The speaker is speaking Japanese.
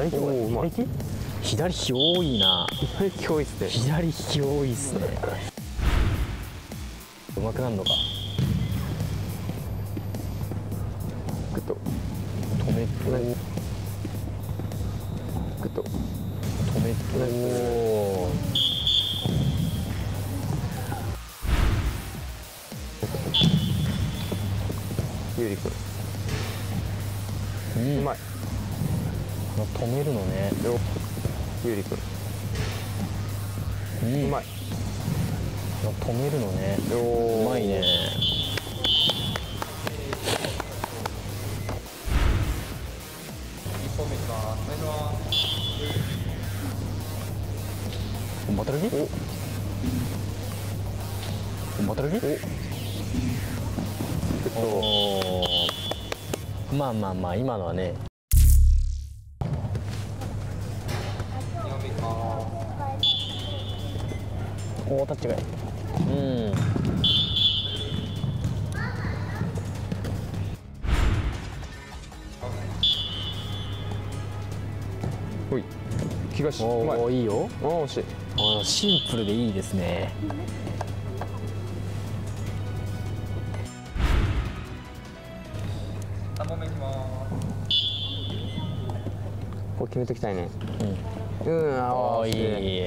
左広い。左広いな。左広いっすね。左広いっすね。うまくなるのか。グッと止めて。グッと止めて。おお。ゆうりくん。うまい。止めるのね。ゆうりくん。うまい。止めるのね。うまいね。1本目いきます。お願いします。バタルギ？お。バタルギ？お。お。まあ今のはね。おお、タッチがいい。うん。ほい。気がし。おお、いいよ。おお、惜しい。ああ、シンプルでいいですね。3本目いきます。こう決めときたいね。うん。うん、ああ、いいね。